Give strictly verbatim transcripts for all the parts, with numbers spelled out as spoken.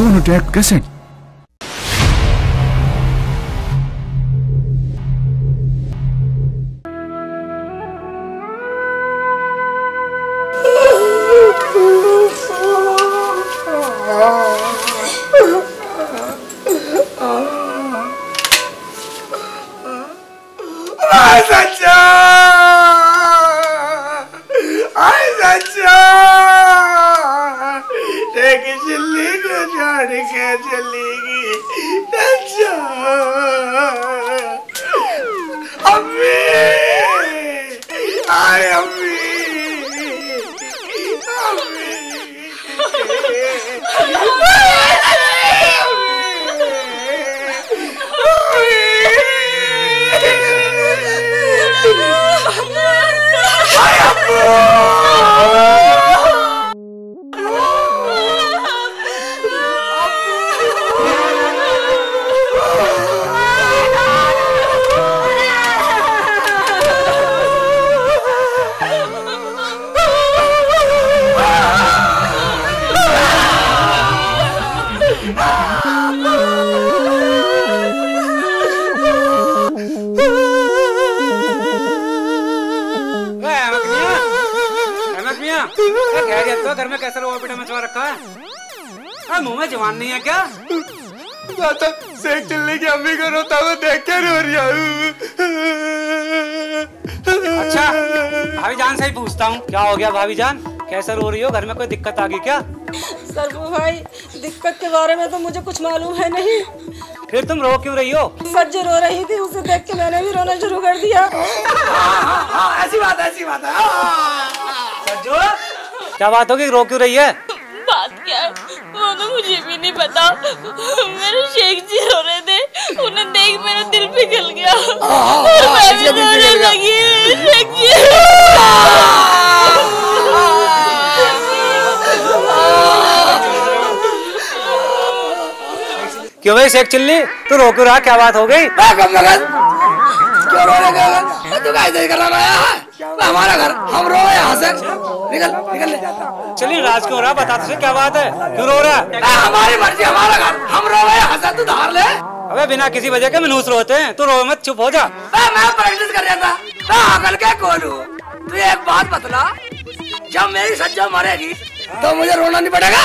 Sonu tap cassette. भाभी जान कैसा रो रही हो, घर में कोई दिक्कत आ गई क्या? सरगु भाई दिक्कत के बारे में तो मुझे कुछ मालूम है नहीं। फिर तुम रो क्यों रही हो? सच जो रो रही थी उसे देख के मैंने भी रोना शुरू कर दिया। ऐसी बात ऐसी बात है। सज्जू क्या बात होगी, रो क्यों रही है? बात क्या है वो तो मुझे भी नहीं पता। मेरे शेख जी रो रहे थे, उन्हें देख मेरा दिल पिघल गया और मैं भी रोने लगी। शेख जी क्यों भाई शेख चिल्ली तू रो क्यों रहा, क्या बात हो गई? क्यों रो रहे हो? तू कैसे कर रहा है? हमारा घर हम रो यहाँ से निकल निकल ले जाता। चलिए राज क्यों रहा बता, तुझे क्या बात है क्यों रो रहा है? हमारी मर्जी हमारा घर हम रो यहाँ से, तू धार ले। अबे बिना किसी वजह के मनहूस रोते हैं, तू रो मत चुप हो जा। मैं प्रैक्टिस कर रहा था अकल के कोलू। तू एक बात बतला, जब मेरी सज्जा मरेगी तो मुझे रोना नहीं पड़ेगा?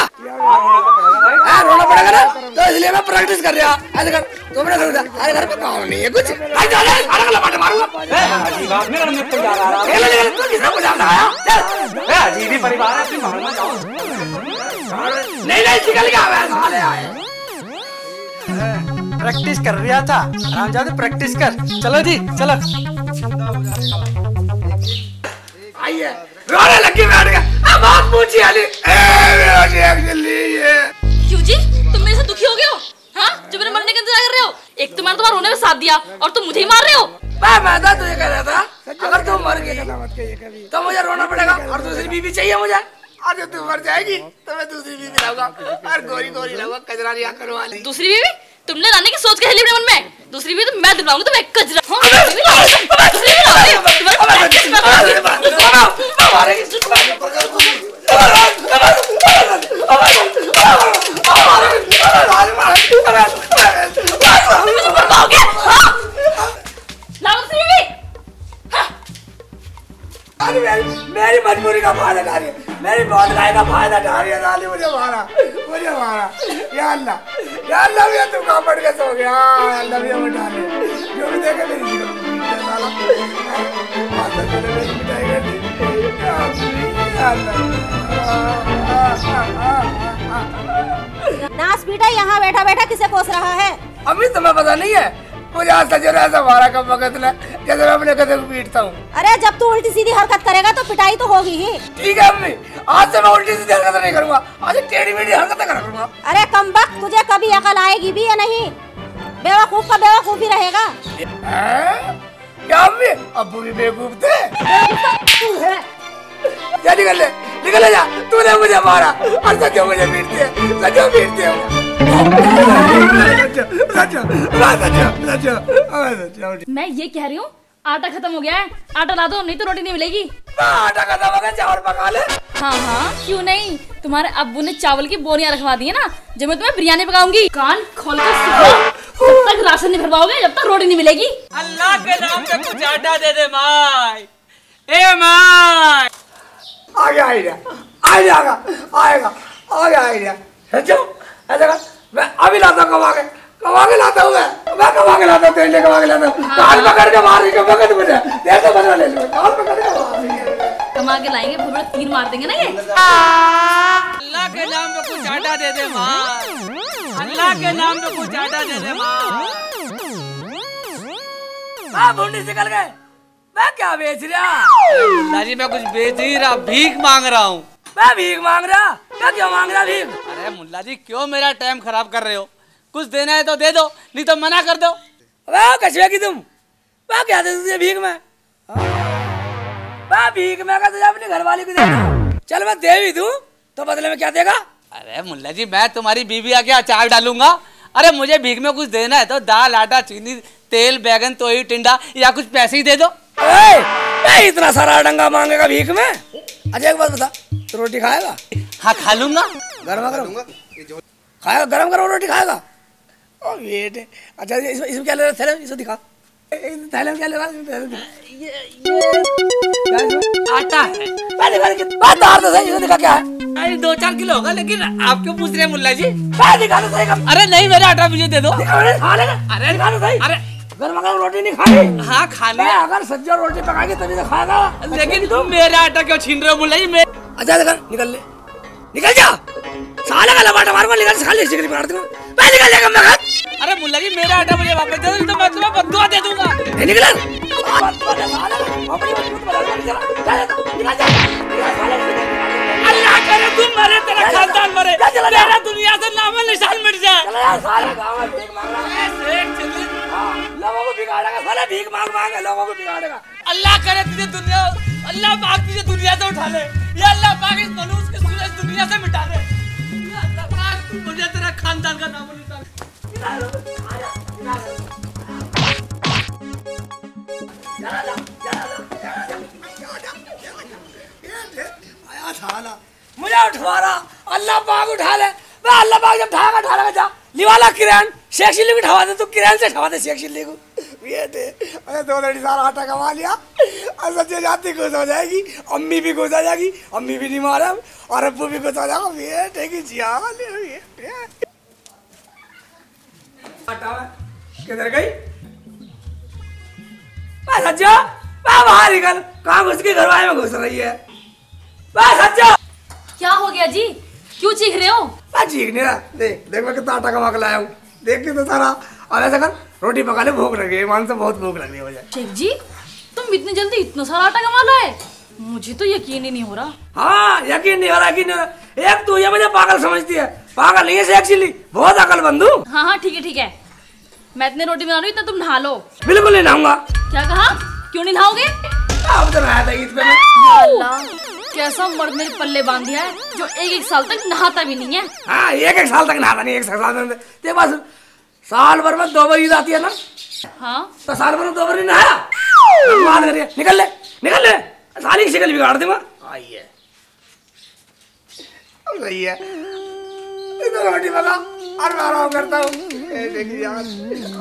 आ, रोना पड़ेगा ना, तो इसलिए मैं प्रैक्टिस कर रहा। अरे कर तुमने कर दिया, घर पे काम नहीं है कुछ। आई जा ले, सारा गला पाटे मारूंगा। ए अजीब आदमी घर में निकल जा रहा है। ले ले ले, तू किसने बुला लाया? चल ए अजीब ही परिवार है, तू घर में जाओ। नहीं नहीं निकल गया मैं, साले आए। प्रैक्टिस कर रहा था, आराम जाते प्रैक्टिस कर। चलो जी चलो। आइए रोने लगी बैठ गया। अब बात पूछी अली ए मेरा शेख चिल्ली है। क्यों जी तुम मेरे से दुखी हो गए हो? हाँ जो मेरे मरने का इंतजार कर रहे हो। एक तुम्हारा तुम्हारा रोने में साथ दिया और तुम मुझे ही मार रहे हो। मैं मैं तुझे कह रहा था अगर तुम मर गई तो मुझे रोना पड़ेगा और दूसरी बीवी चाहिए मुझे। और जब तुम मर जाएगी तो मैं दूसरी बीवी लाऊंगा और गोरी गोरी लाऊंगा, कजरा लिया करवाली। दूसरी बीवी तुमने लाने की सोच के लिए मन में, दूसरी बीवी तो मैं दिलाऊंगा तुम्हें कजरा। मेरी मजबूरी का फायदा उठा रही है, मेरी बौधलाई का फायदा उठा रही है। मुझे मारा मुझे मारा, या अल्लाह या अल्लाह भैया तू कहाँ पड़ के सो गया? अल्लाह भैया उठा ले जो भी देखे मेरी। नास बेटा यहाँ बैठा बैठा किसे कोस रहा है? अम्मी तुम्हें पता नहीं है मुझे आज सजरा ऐसा मारा का वक्त ना जैसे मैं अपने कदम पीटता हूँ। अरे जब तू उल्टी सीधी हरकत करेगा तो पिटाई तो होगी ही। ठीक है अम्मी, आज से मैं उल्टी सीधी हरकत नहीं करूँगा, आज टेढ़ी मेढ़ी हरकत करूँगा। अरे कमबख्त तुझे कभी अकल आएगी भी या नहीं? बेवकूफ़ का बेवकूफ़ ही रहेगा। क्या अम्मी अबू भी बेवकूफ़ थे? जा निकल ले, निकल ले जा, तूने मुझे मारा और सच्चो मुझे पीटते है, सच्चो पीटते है। मैं ये कह रही हूँ आटा खत्म हो गया है, आटा ला दो नहीं तो रोटी नहीं मिलेगी। आटा खत्म हो गया, चावल पका ले। हाँ हाँ क्यों नहीं, तुम्हारे अब्बू ने चावल की बोरियां रखवा दी है ना, जब मैं तुम्हें बिरयानी पकाऊंगी। कान खोल कर सुनो, जब तक राशन नहीं भरवाओगे जब तक रोटी नहीं मिलेगी। अल्लाह के नाम से कुछ आटा दे दे माय। ए माय आ गया आइडिया, आइडिया आएगा आ गया आइडिया। सोचो ऐसा मैं अभी लाता हूँ, कमा के कमा के लाता हूँ, मैं मैं कमा के लाता हूँ, तेरे लिए कमा के लाता हूँ। काल पकड़ के मार के पकड़ मुझे, तेरे से बदला ले लूँगा। काल पकड़ के मार कमा के लाएंगे, फिर बड़ा तीर मार देंगे ना ये। अल्लाह के नाम पे कुछ आटा दे दे माँ, अल्लाह के नाम पे कुछ आटा दे दे माँ। माँ भूंडी निकल गए, मैं क्या बेच रहा? दादी मैं कुछ बेच ही रहा, भीख मांग रहा हूँ। मैं भीख मांग रहा, मैं क्यों मांग रहा भीख? अरे मुल्ला जी क्यों मेरा टाइम खराब कर रहे हो, कुछ देना है तो दे दो नहीं तो मना कर दो। वाह कछुए की तुम, वाह क्या दे तुझे भीख में, वाह भीख में का तुझे अपने घर वाले को दे दो। चल मैं दे भी दूं तो बदले में क्या देगा? अरे मुल्ला जी मैं तुम्हारी बीवी आके अचार डालूंगा, अरे मुझे भीख में कुछ देना है तो दाल आटा चीनी तेल बैगन तोई टिंडा या कुछ पैसे ही दे दो। अरे इतना सारा डंगा मांगेगा भीख में? अच्छा एक बात बता, तो रोटी खाएगा? हाँ खा लूंगा, गरमा गरम खाएगा, गरम गरम रोटी खाएगा। ओ वेट, अच्छा इसमें इसमें क्या ले रहा है? इसको दिखा, थैले क्या ले रहा है? आटा है। इसको दिखा क्या है? अरे दो चार किलो होगा, लेकिन आप क्यों पूछ रहे हैं मुल्ला जी? दिखा दो सही। अरे नहीं मेरा आटा मुझे दे दो। अरे दिखा दो सही। अरे गरमा गरम रोटी नहीं खानी? हाँ खानी है, अगर सज्जा रोटी पकाएगी तभी तो खाएगा। लेकिन तुम मेरा आटा क्यों छीन रहे हो मुल्ला जी? मेरे अच्छा देखा निकल ले, निकल जा साले का लबाटा मार को निकल, साले सिगरेट मार दूंगा मैं, निकल जाएगा मैं। अरे मुल्ला जी मेरा आटा मुझे वापस दे दो, तो मैं तुम्हें बद्दुआ दे दूंगा। निकल निकल अल्लाह करे तुम मरे, तेरा खानदान मरे, तेरा दुनिया से नाम निशान मिट जाए। लोगों को बिगाड़ेगा साला, भीख मांग मांग लोगों को बिगाड़ेगा। अल्लाह करे तुझे दुनिया, अल्लाह पाक तुझे दुनिया से उठा ले, या अल्लाह पाक इस मनुष्य के सूरज दुनिया से मिटा दे। या अल्लाह पाक तू मुझे तेरा खानदान का नाम निशान गिरा दे। आजा गिरा दे, गिरा दे, गिरा दे, गिरा दे। आया साला मुझे उठवा रहा, अल्लाह पाक उठा ले। मैं अल्लाह पाक जब ठाएगा ठाएगा जा लिवाला किरण शेख चिल्ली को ठवा दे, तू किरण से ठवा दे शेख चिल्ली को। ये दे अरे दो लड़ी सारा आटा कमा लिया, और सच्चे जाती खुश हो जाएगी, अम्मी भी खुश हो जाएगी, अम्मी भी नहीं मारे और अब्बू भी खुश हो जाएगा। ये देखिए जिया आटा किधर गई? बस सच्चा बाहर निकल, काम उसके घरवाले में घुस रही है। बस सच्चा क्या हो गया जी, क्यों चीख रहे हो? चीख नहीं रहा, देख देख मैं कितना आटा कमा के लाया हूँ, देख तो सारा। अब ऐसा कर रोटी पका ले, भूख लगी है मान से, बहुत भूख लगी हो जाए। शेख जी तुम इतनी जल्दी इतना सारा आटा कमा लाए, मुझे तो यकीन ही नहीं हो रहा। हाँ यकीन नहीं हो रहा, यकीन नहीं हो रहा। एक तू ये मुझे पागल समझती है, पागल नहीं है शेख चिल्ली, बहुत अकलमंद हूँ। हाँ हाँ ठीक है ठीक है, मैं इतने रोटी बना रही हूँ, इतना तुम नहा लो। बिल्कुल नहीं नहाऊंगा। क्या कहा, क्यों नहीं नहाओगे? अब तो नहाया था ईद पे, कैसा मर्द ने पल्ले बांध दिया है जो एक एक साल तक नहाता भी नहीं है। हाँ एक एक साल तक नहाता नहीं, एक साल तक बस साल भर में दो बार ईद आती है ना। हाँ तो साल भर में दो बार नहीं नहाया, निकल ले निकल ले, सारी की शक्ल बिगाड़ दूंगा। आइए सही है, रोटी पका और मैं आराम करता हूँ।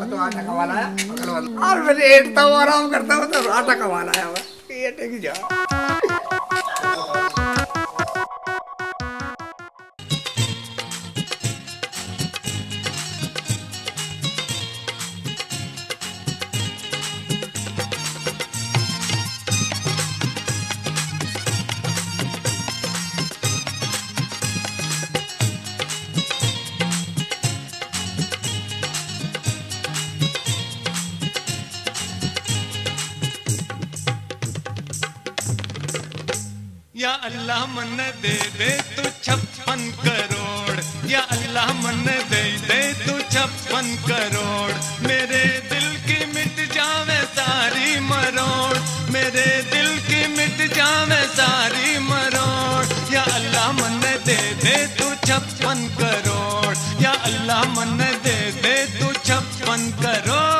तो आटा कमा लाया और मैं लेटता हूँ, आराम करता हूँ, तो आटा कमा लाया हुआ। या अल्लाह मन दे दे तू छप्पन करोड़, या अल्लाह मन दे दे तू छप्पन करोड़, मेरे दिल की मिट जावे सारी मरोड़, मेरे दिल की मिट जावे सारी मरोड़। या अल्लाह मन दे दे तू छप्पन करोड़, या अल्लाह मन दे दे तू छप्पन करोड़।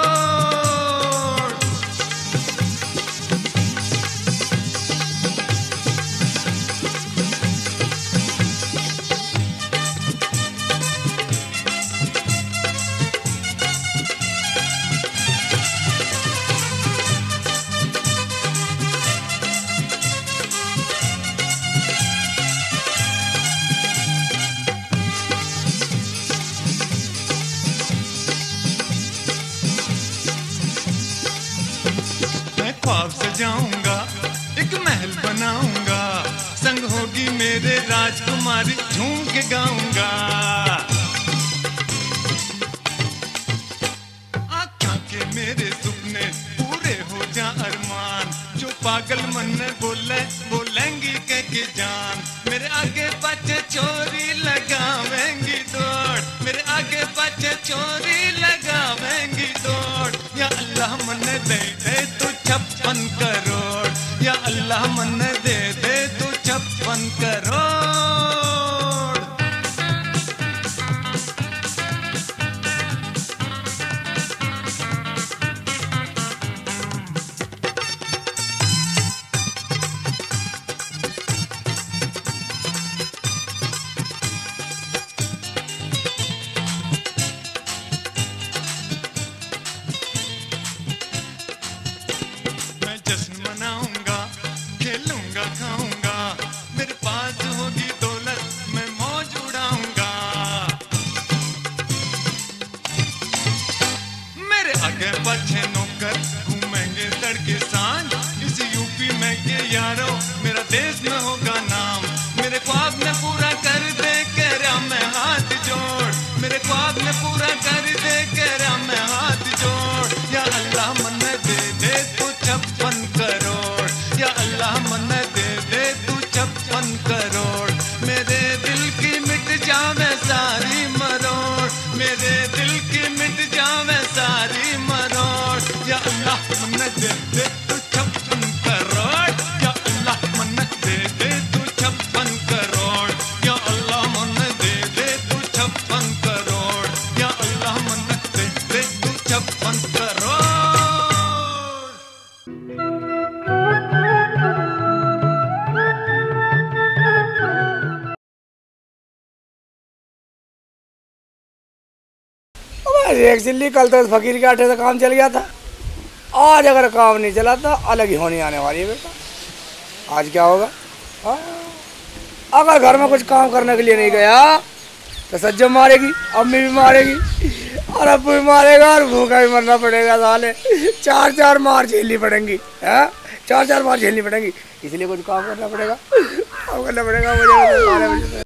तेरे राजकुमारी झूम के गाऊंगा। आँखों के मेरे सपने पूरे हो जा अरमान, जो पागल मन में बोले बोलेंगी कह के जान। मेरे आगे बच्चे चोरी लगावेंगी दौड़, मेरे आगे बच्चे चोरी लगावेंगी दौड़। या अल्लाह मन दे दे तू छप्पन करोड़, या अल्लाह मन दे दे तू छप्पन करोड़। शेख चिल्ली कल तक फकीर के आटे से काम चल गया था, आज अगर काम नहीं चला तो अलग ही होने आने वाली है बेटा। आज क्या होगा? आ, अगर घर में कुछ काम करने के लिए नहीं गया तो सज्जन मारेगी, अम्मी भी मारेगी और अबू भी मारेगा और भूखा भी मरना पड़ेगा। साले चार चार मार झेलनी पड़ेंगी, है चार चार मार झेलनी पड़ेंगी। इसलिए कुछ काम करना पड़ेगा, काम करना पड़ेगा मुझे।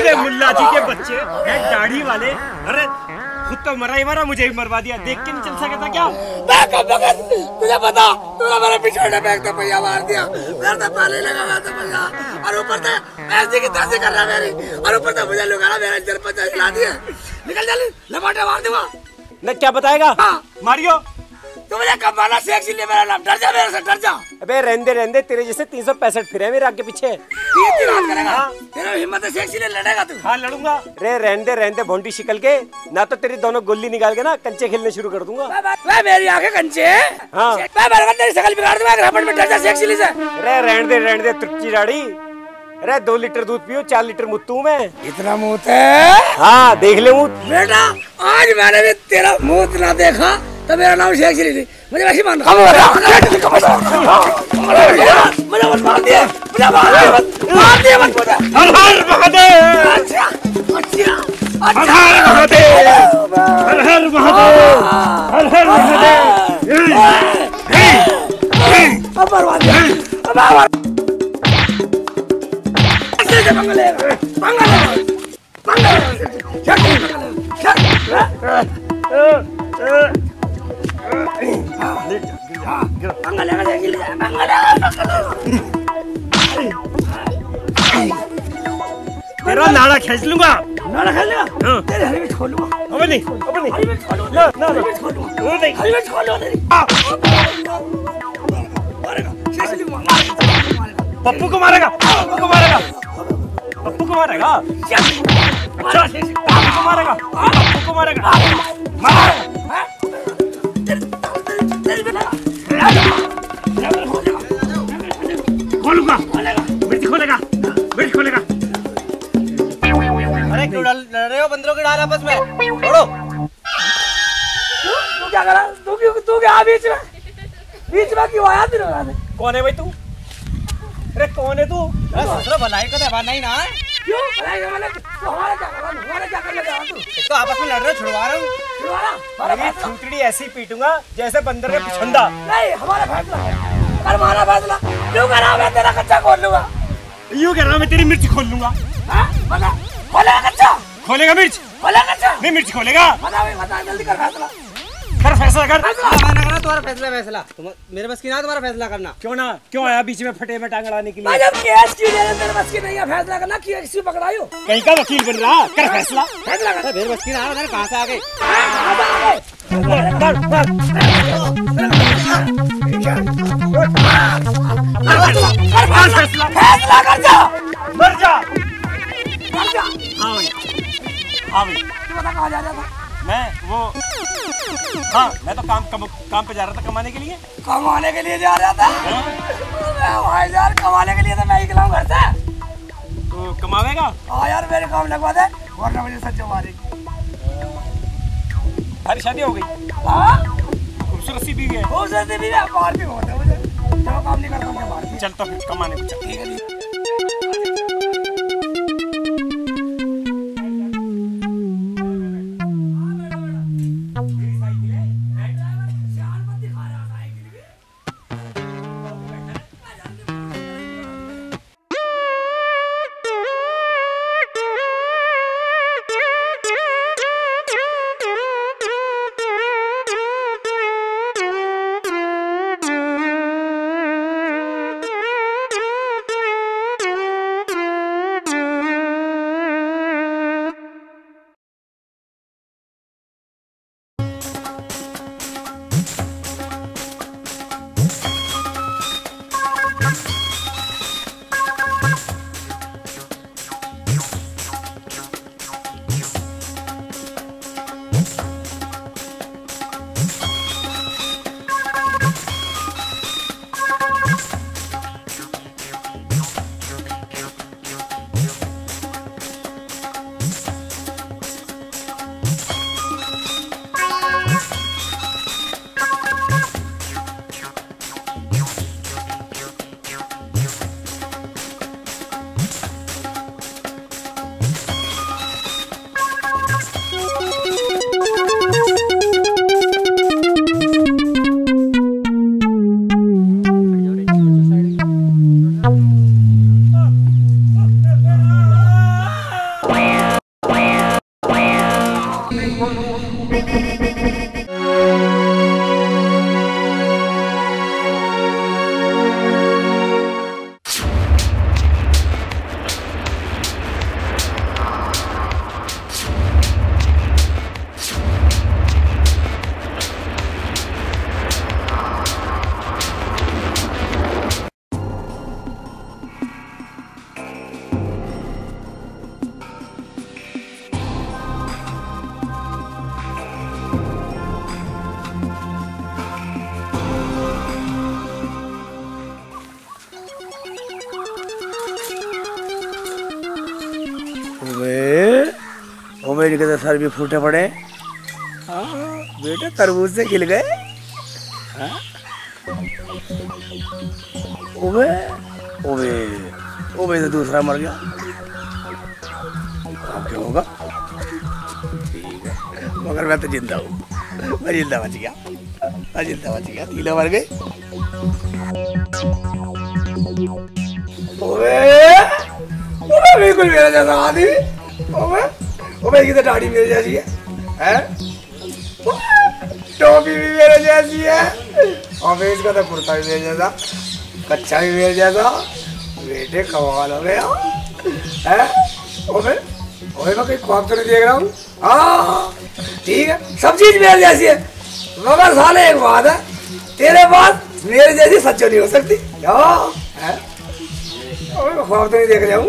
अरे मुल्ला जी के बच्चे हैं दाढ़ी वाले, अरे खुद तो मरा ही मरा, मुझे भी मरवा दिया। देख के नहीं चल सका था क्या? तुझे पता तूने मेरे पिछड़े बैग का पहिया मार दिया, मेरे तो पाले लगा हुआ था पहिया, और ऊपर से ऐसे की तैसे कर रहा मेरी, और ऊपर से मुझे लोग आ रहा मेरा जल पता चला दिया। निकल जल्दी, लपाटे मार दूंगा। मैं क्या बताएगा मारियो, तू मुझे कब मारा शेख चिल्ली मेरा नाम? डर जा मेरे से, डर जा। अबे रहने रहने, तेरे जैसे तीन सौ पैंसठ फिरे मेरे आगे पीछे। तेरा हिम्मत है शेख चिल्ली, लड़ेगा तू? हाँ लड़ूंगा। रे रहने रहने भोंडी शिकल के, ना तो तेरी दोनों गोली निकाल के ना कंचे खेलने शुरू कर दूंगा। मैं मेरी आंखें कंचे, हाँ तेरी शकल बिगाड़ दूंगा शेख चिल्ली से। रे रहने रहने तुर्की राड़ी, अरे दो लीटर दूध पियो, चार लीटर मूत तू में। इतना मूत है? हाँ देख ले मूत। बेटा आज मैंने भी तेरा मूत ना देखा तो मेरा नाम शेख चिल्ली थी। मुझे वैसे मान रहा तेरा नाड़ा खींच लूंगा, नाड़ा खींच लूंगा, तेरे हरी में छोड़ लूंगा। अबे नहीं, अबे नहीं, हरी में छोड़ लूंगा, ना ना छोड़ लूंगा, वो नहीं, हरी में छोड़ लूंगा तेरी। मारेगा, शेष नहीं मारेगा, पप्पू को मारेगा, पप्पू को मारेगा, पप्पू को मारेगा, चल, पप्पू को मारेगा, पप्पू को मारेगा, मार। खोलूंगा, मिर्ची खोलेगा, मिर्ची खोलेगा। अरे क्यों लड़ रहे हो बंदरों के डाल आपस में? छोड़ो। क्या करा? तू क्यों तू क्या बीच में बीच में क्यों आया तेरे बाद? कौन है भाई तू? अरे कौन है तू? अरे भलाई का दवा नहीं ना क्यों? भलाई का मतलब हमारा क्या करा? हमारा क्या कर लेगा तू? तो आपस में लड़ रहे छुड़वा रहा हूं छुड़वा रहा अरे छूटड़ी ऐसी पीटूंगा जैसे बंदर के पिछंदा। नहीं हमारा फैसला है। अरे हमारा फैसला क्यों कर रहा है? मैं तेरा कच्चा खोल लूंगा। यूं कर रहा हूं मैं तेरी मिर्च खोल लूंगा। हां बता खोलेगा कच्चा? खोलेगा मिर्च? खोलेगा कच्चा? नहीं मिर्च खोलेगा। बता भाई बता जल्दी कर फैसला। कर फैसला कर। हमारा करना तुम्हारा फैसला फैसला। तुम मेरे बस की ना तुम्हारा फैसला करना। क्यों ना? क्यों आया बीच में फटे में टांग अड़ाने के लिए? भाई अब केस क्यों ले रहे हो? मेरे बस की नहीं है फैसला करना। क्यों किसी को पकड़ायो? कहीं का वकील बन रहा? कर फैसला। फैसला कर। मेरे बस की ना मेरे कहां से आ गए? कहां से आ गए? फैसला कर जा। मर जा। मर जा। हां भाई अभी तू बता कहाँ जा रहा था? मैं वो हाँ मैं तो काम कम, काम पे जा रहा था कमाने के लिए। कमाने के लिए जा रहा था? भाई यार कमाने के लिए तो मैं ही खिलाऊँ घर से। तो कमाएगा? हाँ यार मेरे काम लगवा दे वरना मुझे सच्चा मारेगी। हमारी शादी हो गई। हाँ खूबसूरत सी बीवी है। खूबसूरत सी बीवी है बाहर भी होता है मुझे चलो काम नहीं करता मुझे बाहर। चल तो फिर कमाने को चल। मेरे के तो सर भी फूटे पड़े। हाँ बेटा तरबूज से खिल गए। ओबे ओबे ओबे तो दूसरा मर गया। अब क्या होगा? ठीक है मगर मैं तो जिंदा हूँ। मैं जिंदा बच गया। मैं जिंदा बच गया। तीनों मर गए। ओबे ओबे बिल्कुल मेरा जैसा आदमी। ओबे ओबे की तो दाढ़ी मेरे जैसी है, हैं? टोपी भी मेरे जैसी है, और इसका तो कुर्ता भी मेरे जैसा, कच्चा भी मेरे जैसा, बेटे कमाल हो गया, हैं? ओबे, ओबे मैं कोई ख्वाब तो नहीं देख रहा हूँ, हाँ, ठीक है, सब चीज मेरे जैसी है, मगर साले एक बात है, तेरे पास मेरे जैसी सच्चो नहीं हो सकती, हाँ, हैं? ओबे मैं ख्वाब तो नहीं देख रहा हूँ।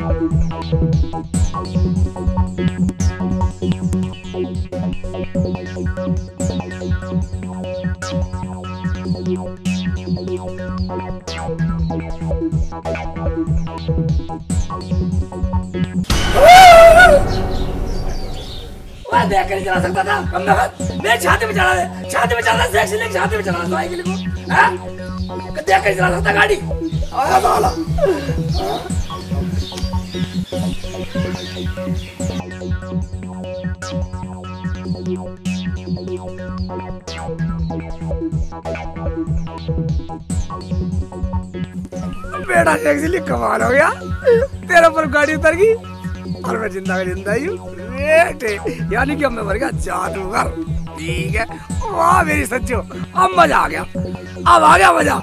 you. कैसे चला सकता था कमबख्त? मैं छाती पे चला रहा छाती पे चला रहा शेख चिल्ली छाती पे चला रहा को हां कदे कैसे चला सकता गाड़ी? आया साला बेटा शेख चिल्ली कमाल हो गया, तेरे पर गाड़ी उतर गई और मैं जिंदा का जिंदा ही हूँ, यानी कि अब मैं मर गया जादूगर। ठीक है, वाह मेरी सच्चो, अब मजा आ गया, अब आ गया मजा। और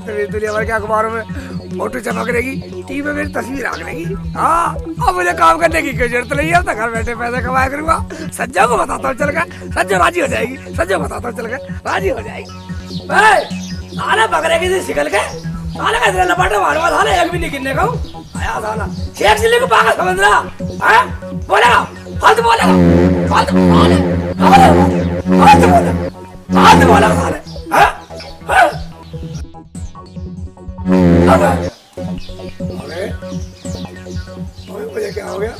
तो मेरी दुनिया भर के अखबारों में फोटो चमक रहेगी, टीवी में मेरी तस्वीर आग रहेगी। हाँ, अब मुझे काम करने की कोई जरूरत नहीं है, अब तक घर बैठे पैसा कमाया करूँगा। सज्जो को बताता हूँ, चल गए सज्जो राजी हो जाएगी, सज्जो बताता हूँ, चल गए राजी हो जाएगी। आना बकरे की शिकल के साला कैसे लपाटे मारूंगा, साला एक भी नहीं गिरने का हूँ। आया साला शेख चिल्ली को पागल समझ रहा है, बोलेगा हाथ बोलेगा हाथ बोले हाथ बोले हाथ बोला साले हैं हैं। अबे अरे अबे मुझे क्या हो गया?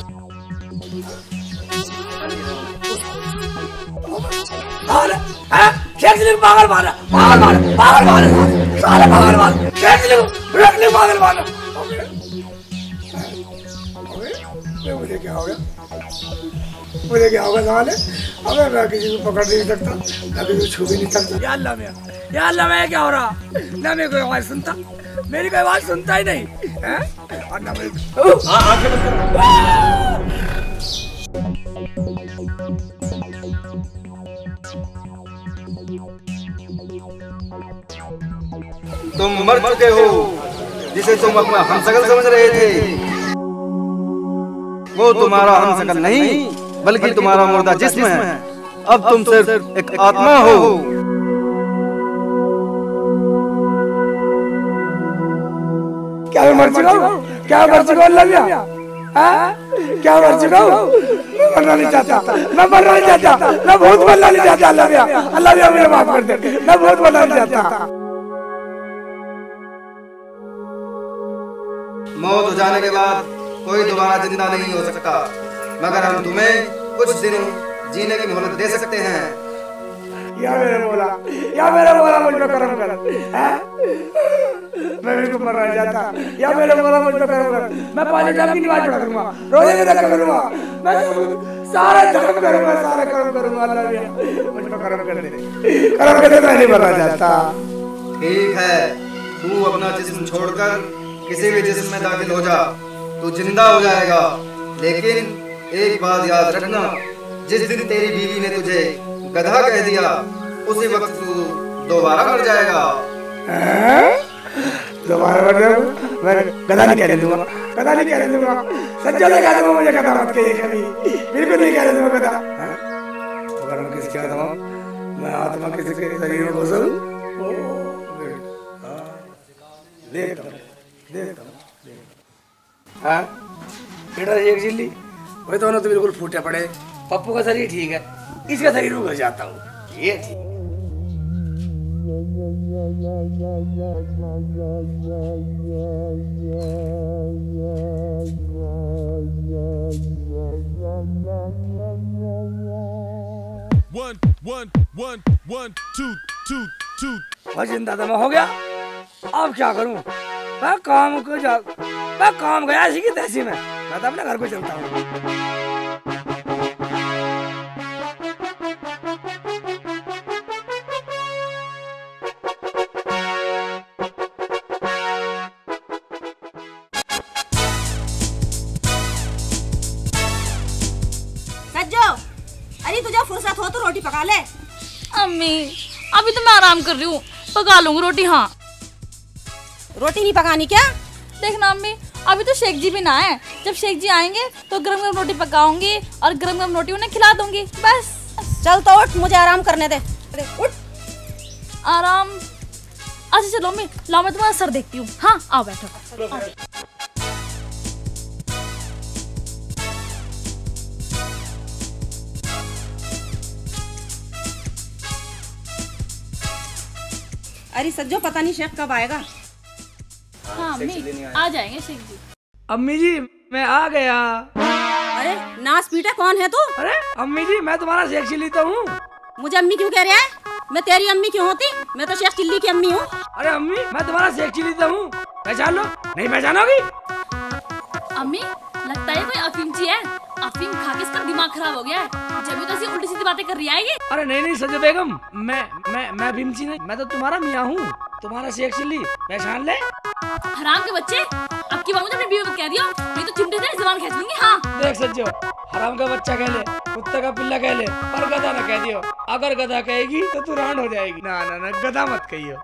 अरे हैं शेख चिल्ली को पागल मारा पागल मारा पागल मारा साला पागल मारा शेख चिल्ली को रख ले पागल मारा। मुझे क्या हो गया? मुझे क्या होगा साले? अबे मैं किसी को पकड़ नहीं सकता, मैं किसी को छू भी नहीं सकता। या अल्लाह मेरा, या अल्लाह मेरा क्या हो रहा? ना मेरी कोई आवाज़ सुनता, मेरी कोई आवाज़ सुनता ही नहीं है और ना मेरी। हाँ हाँ क्या मतलब? तुम मर चुके हो, जिसे तुम अपना हमशक्ल समझ रहे थे वो तुम्हारा हमशक्ल नहीं बल्कि तुम्हारा मुर्दा जिस्म है। अब तुम सिर्फ एक आत्मा हो। क्या मर चुका हूँ? क्या मर चुका हूँ अल्लाह मियाँ? क्या मर चुका हूँ? मैं मरना नहीं चाहता, मैं मरना नहीं चाहता, मैं बहुत मरना नहीं चाहता अल्लाह मियाँ, अल्लाह मियाँ मुझे माफ कर दे, मैं बहुत मरना नहीं चाहता। मौत हो जाने के बाद कोई दोबारा जिंदा नहीं हो सकता, मगर हम तुम्हें कुछ दिन जीने की मोहलत दे सकते हैं। या मेरा मौला, या मेरा मौला मुझ पर करम कर, मैं बिल्कुल मरना नहीं चाहता। या मेरा मौला मुझ पर करम कर, मैं पांच टाइम की नमाज पढ़ा करूंगा, रोजे की रखा करूंगा, मैं सारा धर्म करूंगा, सारा कर्म करूंगा। अल्लाह भैया मुझ पर करम कर दे, करम कर दे, मैं नहीं मरना चाहता। ठीक है, तू अपना जिस्म छोड़कर किसी भी जिस्म में दाखिल हो जा, तू जिंदा हो जाएगा। लेकिन एक बात याद रखना, जिस दिन तेरी बीवी ने तुझे गधा कह दिया उसी वक्त तू दोबारा मर जाएगा। दोबारा मर जाऊंगा? मैं गधा नहीं कहने दूंगा, गधा नहीं कहने दूंगा, सच्चा नहीं कहने दूंगा, मुझे गधा मत कहिए कभी, बिल्कुल नहीं कहने दूंगा गधा। अगर मैं किसी की आत्मा, मैं आत्मा किसी के शरीर में घुस जाऊं, देखता देखता हाँ बेटा शेख चिल्ली, वही दोनों तो बिल्कुल फूटे पड़े। पप्पू का शरीर ठीक है, इसका शरीर में घुस जाता हूँ। ये ठीक one one one one two two two जिंदा तो मैं हो गया, अब क्या करूँ? मैं काम को जा मैं काम गया इसी की तैसी में, मैं तो अपने घर को चलता हूँ। सज्जो, अरे तुझे फुर्सत हो तो रोटी पका ले। अम्मी अभी तो मैं आराम कर रही हूँ, पका लूंगी रोटी। हाँ रोटी नहीं पकानी क्या? देखना अम्मी अभी तो शेख जी भी ना आए, जब शेख जी आएंगे तो गरम गरम रोटी पकाऊंगी और गरम गरम रोटी उन्हें खिला दूंगी। बस चल तो उठ, मुझे आराम करने दे, उठ। आराम? अच्छा चलो अम्मी, लाओ मैं तुम्हारा सर देखती हूँ। हाँ आओ बैठो। अरे सज्जो पता नहीं शेख कब आएगा। हाँ अम्मी आ जाएंगे शेख जी। अम्मी जी मैं आ गया। अरे नास पीटे कौन है तू? अरे अम्मी जी, मैं तुम्हारा शेख चिल्ली तो हूँ। मुझे अम्मी क्यों कह रहा है? मैं तेरी अम्मी क्यों होती? मैं तो शेख चिल्ली की अम्मी हूँ। अरे अम्मी, मैं तुम्हारा शेख चिल्ली तो हूँ, पहचान लो। नहीं पहचानोगी? अम्मी, लगता है कोई अफीम जी है। अफीम खा के इसका दिमाग खराब हो गया है, जब तो ऐसी उल्टी सीधी बातें कर रही है ये। अरे नहीं नहीं सजो बेगम, मैं मैं मैं अफीम जी नहीं, मैं तो तुम्हारा मियाँ हूँ, तुम्हारा शेख चिल्ली, पहचान ले। हराम के बच्चे, अब की बार मुझे अपनी बीवी को कह दियो, मैं तो चिमटे से जबान खींच लूंगी। हाँ देख सज्जो, हराम का बच्चा कह ले, कुत्ता का पिल्ला कह ले, पर गधा न कह दियो। अगर गधा कहेगी तो तू रांड हो जाएगी। ना ना ना, गधा मत कहियो।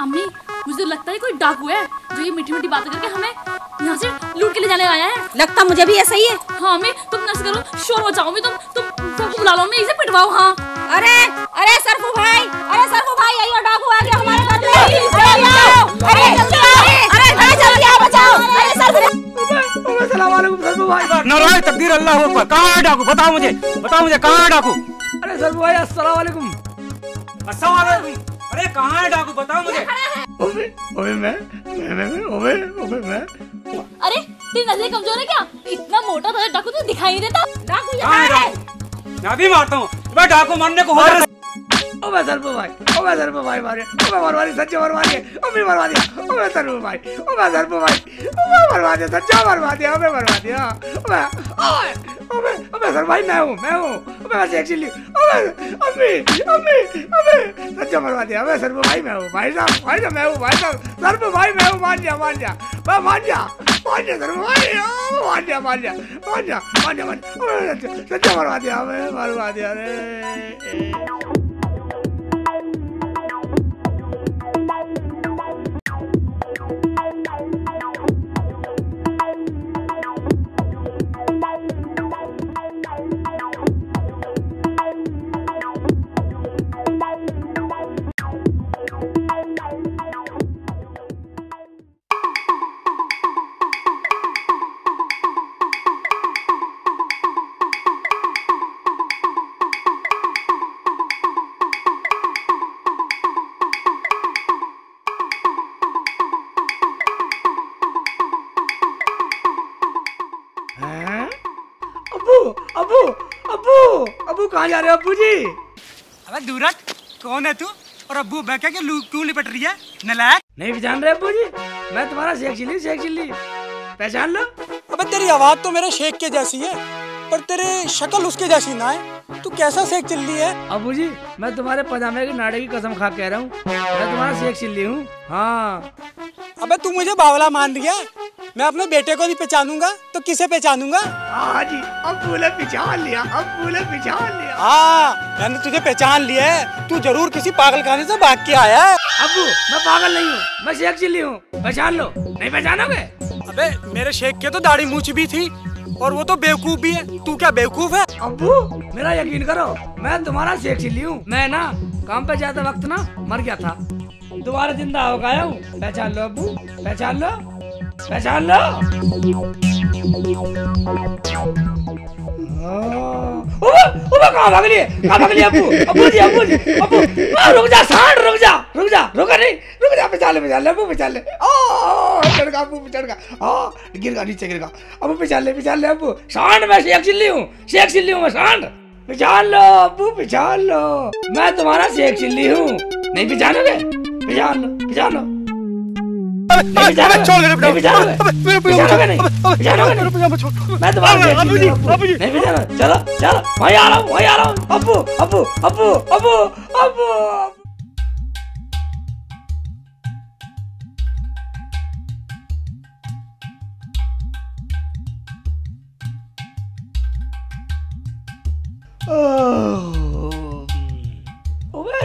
अम्मी, मुझे लगता है कोई डाकू है जो ये मीठी मीठी बातें करके हमें यहाँ से लूट के ले जाने आया है। लगता मुझे भी ऐसा ही है। हाँ अम्मी, तुम नस करो, शोर हो जाओ, तुम तुम सबको बुला लो, मैं इसे पिटवाओ। हाँ अरे अरे सरफू भाई, अरे सरफू भाई, आइयो डाकू आ गया हमारे साथ। नाराय तकदीर अल्लाह अकबर, कहाँ है डाकू? बताओ मुझे, बताओ मुझे कहाँ है डाकू? अरे सर भाई, अस्सलाम वालेकुम। अस्सलाम वालेकुम। अरे कहाँ है डाकू, बताओ मुझे। ओबे ओबे मैं मैं मैं ओबे ओबे मैं। अरे तेरी नजरें कमजोर है क्या? इतना मोटा था डाकू तुझे दिखाई नहीं देता? डाकू यहाँ है, मैं भी मारता हूँ। मैं डाकू मारने को हो ओबे सरपू भाई, ओबे सरपू भाई मारे, ओबे मरवाड़ी सच्चे मरवाड़ी, ओबे मरवाड़ी, ओबे सरपू भाई, ओबे सरपू भाई, ओबे मरवाड़ी सच्चा मरवाड़ी, ओबे मरवाड़ी, ओबे ओबे ओबे सर भाई मैं हूँ, मैं हूँ, ओबे मैं शेख चिल्ली, ओबे अम्मी अम्मी ओबे सच्चा मरवाड़ी, ओबे सरपू भाई मैं हूँ, भाई साहब भाई साहब मैं हूँ, भाई साहब सरपू भाई मैं हूँ। मान जा मान जा मान जा मान जा सरपू भाई, मान जा मान जा मान जा मान जा मान जा सच्चा मरवाड़ी, ओबे मरवाड़ी। अरे अबू, अबू, अबू कहाँ जा रहे हो अबू जी? अबे दूरत, कौन है तू? और अबू बैठा के क्यों लिपट रही है? नलायक, नहीं पहचान रहे अबू जी? मैं तुम्हारा शेख चिल्ली, शेख चिल्ली, पहचान लो। अबे तेरी आवाज तो मेरे शेख के जैसी है, पर तेरे शक्ल उसके जैसी ना है। तू कैसा शेख चिल्ली है? अबू जी, मैं तुम्हारे पजामे के नाड़े की कसम खा कह रहा हूँ, मैं तुम्हारा शेख चिल्ली हूँ। हाँ अबे तू मुझे बावला मान दिया। मैं अपने बेटे को भी पहचानूंगा तो किसे पहचानूंगा? हाँ जी, अब्बू ने पहचान लिया, अब्बू ने पहचान लिया। हाँ मैंने तुझे पहचान लिया है, तू जरूर किसी पागलखाने से भाग के आया है। अब्बू मैं पागल नहीं हूँ, मैं शेख चिल्ली हूँ, पहचान लो। नहीं पहचानोगे? अबे मेरे शेख के तो दाढ़ी मूछ भी थी, और वो तो बेवकूफ भी है। तू क्या बेवकूफ है? अब्बू मेरा यकीन करो, मैं तुम्हारा शेख चिल्ली हूँ। मैं ना काम पे जाते वक्त ना मर गया था, दोबारा जिंदा हो गया हूँ। पहचान लो अब्बू, पहचान लो, पहचान लो। कहाँ भाग रही है, कहाँ भाग रही है अब्बू? अब्बू जी, अब्बू जी, अब्बू रुक जा, साठ रुक जा, रुक जा, रुका नहीं, रुक जा। पहचान ले, पहचान ले अब्बू, पहचान ले। चढ़ गया अब्बू, चढ़ गया। हाँ गिर गया, नीचे गिर गया अब्बू। पहचान ले, पहचान ले अब्बू, साठ मैं शेख चिल्ली हूँ, शेख चिल्ली हूँ मैं, साठ। पहचान लो अब्बू, पहचान लो, मैं तुम्हारा शेख चिल्ली हूँ। नहीं पहचानोगे? पहचान लो, पहचान लो।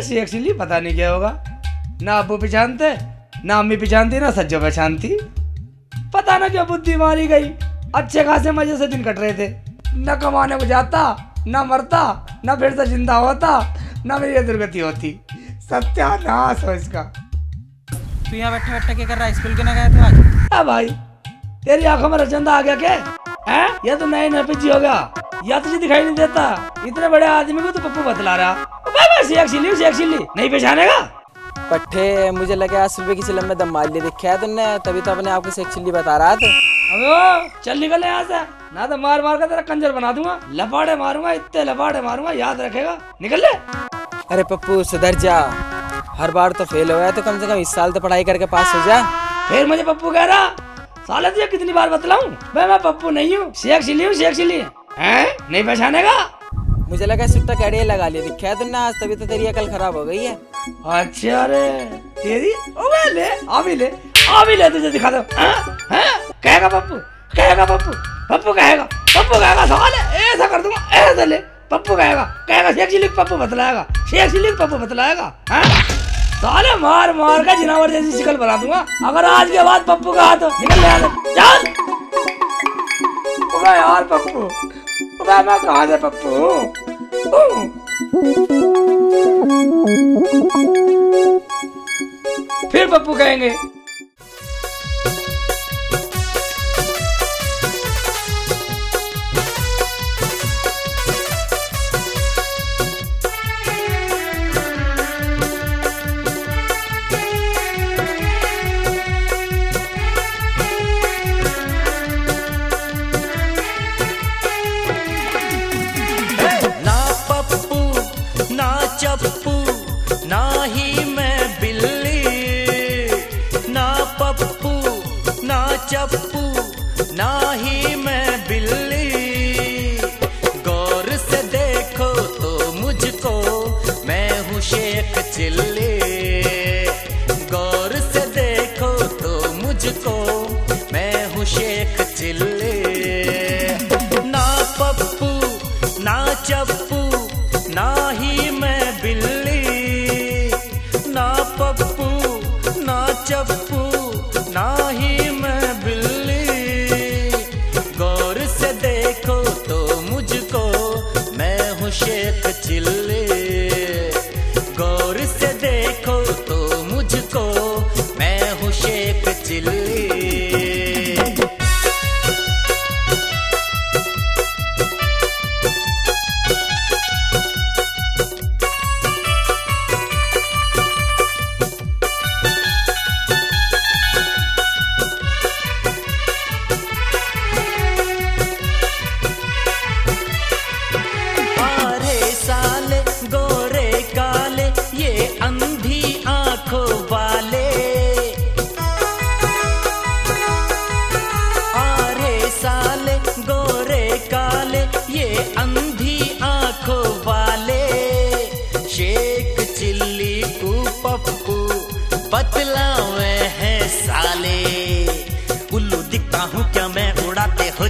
शेख चिल्ली पता नहीं क्या होगा ना, अबू पहचानते ना, अम्मी पहचानती ना, सज्जो पहचानती। पता ना क्या बुद्धि मारी गई। अच्छे खासे मजे से दिन कट रहे थे, ना कमाने को जाता, ना मरता, ना फिर से जिंदा होता, ना मेरी दुर्गति होती। सत्यानाश हो इसका। तू यहाँ बैठे बैठे क्या कर रहा है? स्कूल क्यों ना गया तू आज? अरे भाई तेरी आंखों में रचंदा आ गया क्या है? या तो नए नरपिजी हो गया, या तुझे दिखाई नहीं देता। इतने बड़े आदमी को तू पप्पू बतला रहा। शेख चिल्ली, शेख चिल्ली, नहीं पहचानेगा? पट्टे मुझे लगा आज सुबह किसी लम्बे दम मार लिया, दिखा है तुमने, तभी तो अपने आप को शेख चिल्ली बता रहा था। चल निकल यहाँ से, ना तो मार मार कर तेरा कंजर बना दूंगा, लपाड़े मारूंगा, इतने लपाड़े मारूंगा याद रखेगा, निकल ले। अरे पप्पू सुधर जा, हर बार तो फेल हो गया तो कम से कम इस साल तो पढ़ाई करके पास हो जा। फिर मुझे पप्पू कह रहा, साले तुझे कितनी बार बतलाऊं, मैं मैं पप्पू नहीं हूँ, शेख चिल्ली हूँ, शेख चिल्ली। हैं, नहीं पहचानेगा? मुझे लगा सिर्फ तक एडिया लगा लिया दिखा तुमने आज, तभी तो तेरी अकल खराब हो गई है। अच्छा अरे तेरी ओए ले अभी ले अभी ले तुझे दिखा दो। कहेगा पप्पू कहेगा पप्पू पप्पू कहेगा पप्पू कहेगा साले ऐसा कर दूंगा ऐसा ले पप्पू कहेगा कहेगा शेख चिल्ली पप्पू बतलाएगा शेख चिल्ली पप्पू बतलाएगा। साले मार मार का जिनावर जैसी शिकल बना दूंगा अगर आज के बाद पप्पू का हाथ निकल यार। पप्पू मैं कहाँ से पप्पू फिर पप्पू कहेंगे। शेख चिल्ली गौर से देखो तो मुझको, मैं हूँ शेख चिल्ली।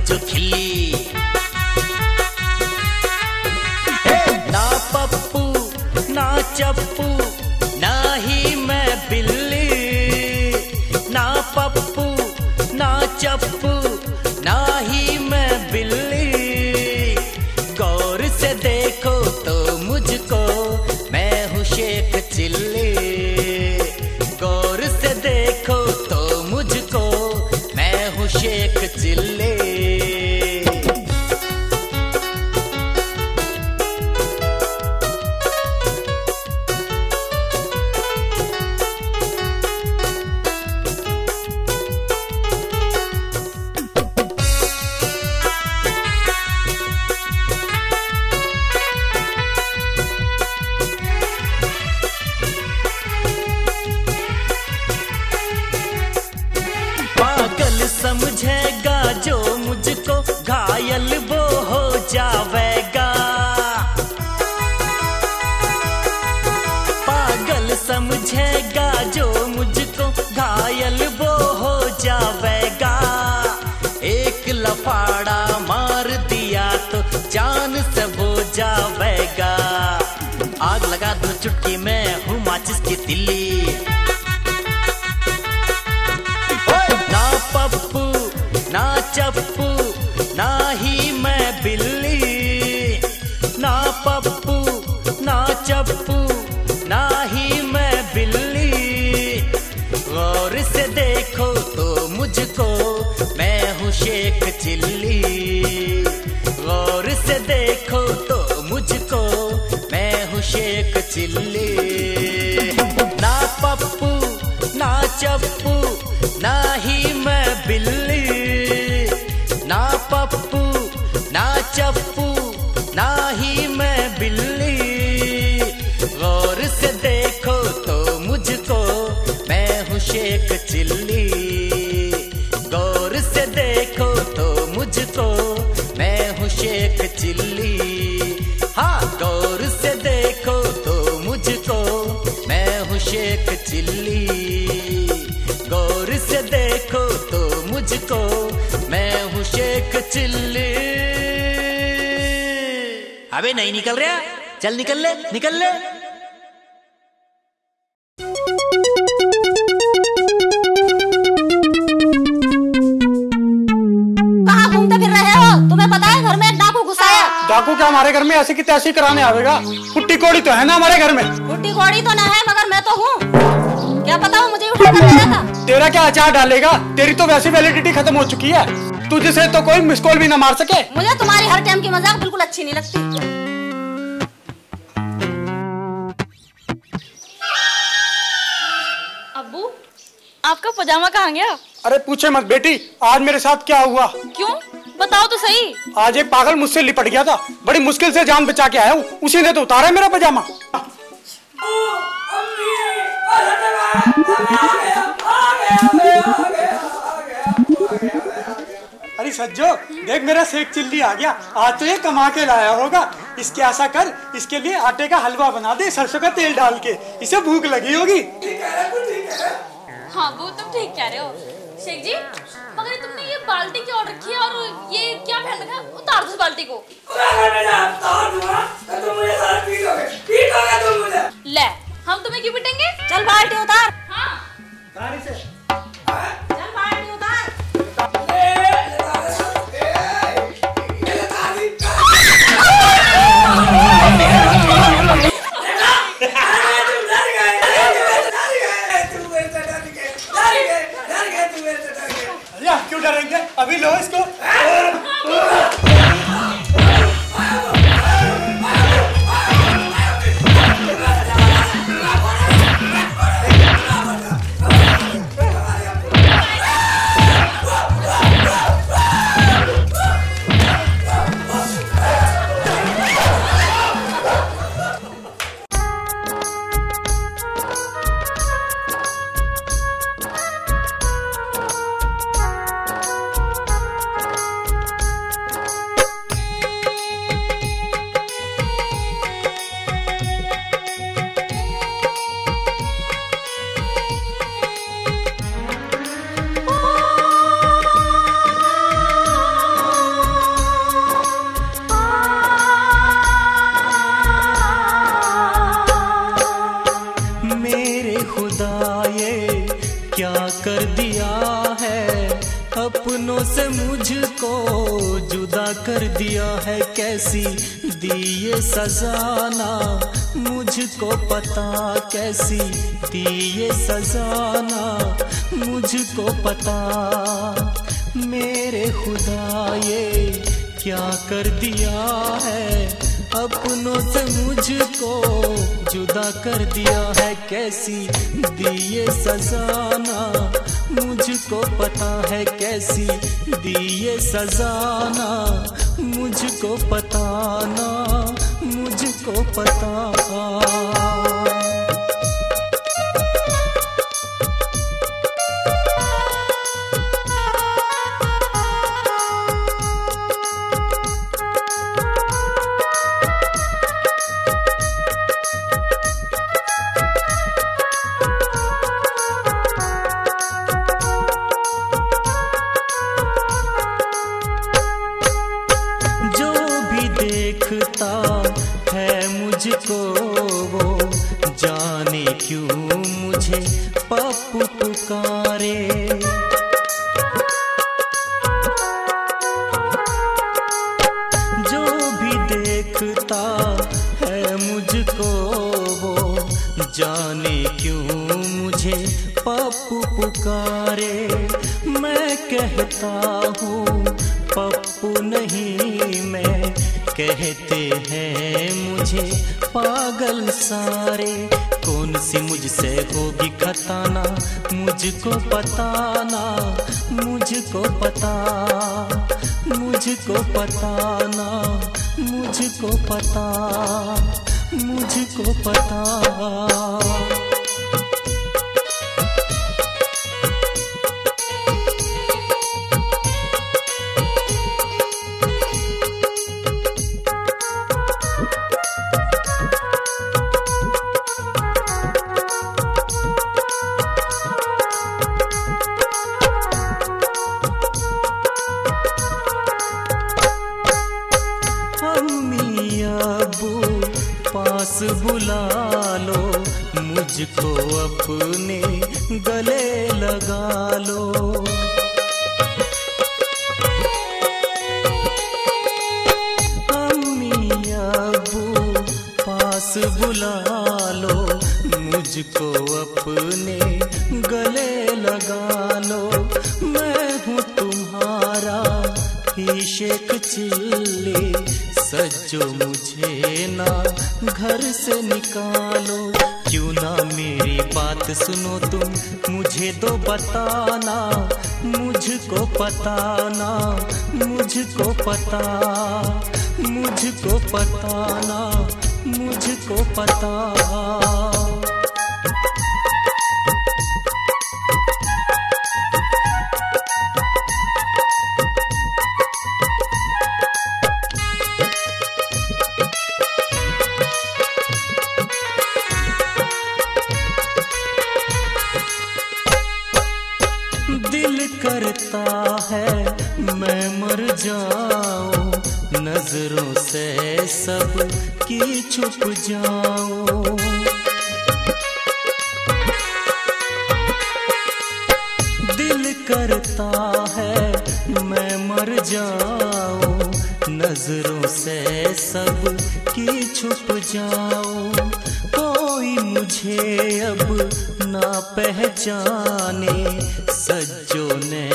जो खिल्ली ना पप्पू ना चप्पू ना ही मैं बिल्ली, ना पप्पू ना चप्पू ना ही मैं बिल्ली। गौर से देखो तो मुझको, मैं हूँ शेख चिल्ली। गौर से देखो तो मुझको, मैं हूँ शेख चिल्ली। समझेगा जो मुझको घायल वो हो जावेगा, पागल समझेगा जो मुझको घायल वो हो जावेगा। एक लफाड़ा मार दिया तो जान से वो जावेगा। आग लगा दो चुटकी में हूँ माचिस की तिल्ली। ना चप्पू ना ही मैं बिल्ली, ना पप्पू ना चप्पू ना ही मैं बिल्ली। गौर से देखो तो मुझको, मैं हूँ शेख चिल्ली। गौर से देखो तो मुझको, मैं हूँ शेख चिल्ली। ना पप्पू ना चप्पू ना ही मैं बिल्ली, ना पप्पू चप्पू ना ही मैं बिल्ली। गौर से देखो तो मुझको, मैं हूँ शेख चिल्ली। गौर से देखो तो मुझको, मैं हूँ शेख चिल्ली। हाँ, गौर से देखो तो मुझको, मैं हूँ शेख चिल्ली। गौर से देखो तो मुझको, मैं हूँ शेख चिल्ली। अबे नहीं निकल रहा, चल निकल ले, निकल ले। कहाँ घूमते फिर रहे हो? तुम्हें पता है घर में एक डाकू घुसा है। डाकू क्या हमारे घर में ऐसी की तैसी कराने आवेगा? फुट्टी कोड़ी तो है ना हमारे घर में। फुट्टी कोड़ी तो ना है मगर मैं तो हूँ। क्या पता वो मुझे उठा कर ले जाता। तेरा क्या अचार डालेगा? तेरी तो वैसी वैलिडिटी खत्म हो चुकी है, तुझसे तो कोई मिस कॉल भी ना मार सके। मुझे तुम्हारी हर टाइम की मजाक बिल्कुल अच्छी नहीं लगती। अब्बू, आपका पजामा कहाँ गया? अरे पूछे मत बेटी, आज मेरे साथ क्या हुआ। क्यों? बताओ तो सही। आज एक पागल मुझसे लिपट गया था, बड़ी मुश्किल से जान बचा के आया हूँ, उसी ने तो उतारा मेरा पजामा। अरे सज्जो, देख मेरा शेख चिल्ली आ गया। आज तो ये कमा के लाया होगा। इसके ऐसा कर, इसके लिए आटे का हलवा बना दे सरसों का तेल डाल के, इसे भूख लगी होगी। हाँ वो तुम ठीक कह रहे हो शेख जी, मगर तुमने ये बाल्टी क्यों और रखी है? और ये क्या फैल रखा? उतार दो बाल्टी को। ले, हम तुम्हें क्यों पीटेंगे? चल बाल्टी उतार। अभी लो इसको। सजाना मुझको पता कैसी दी ये सजाना मुझको पता। मेरे खुदा ये क्या कर दिया है, अपनों से मुझको जुदा कर दिया है। कैसी दी ये सजाना मुझको पता है, कैसी दी ये सजाना मुझको पता ना मुझको पता। कहते हैं मुझे पागल सारे, कौन सी मुझसे होगी खताना, मुझको बताना, मुझको पता, मुझको बताना, मुझको पता, मुझको पता। मुझको अपने गले लगा लो, अम्मी अबू पास बुला लो, मुझको अपने गले लगा लो। मैं हूँ तुम्हारा ही शेख चिल्ली, सजो मुझे ना घर से निकालो। क्यों ना मेरी बात सुनो तुम, मुझे तो बताना, मुझको बताना, मुझको पता, मुझको बताना, मुझको पता। नजरों से सब की छुप जाओ, दिल करता है मैं मर जाओ, नजरों से सब की छुप जाओ। कोई मुझे अब ना पहचाने, सज्जों ने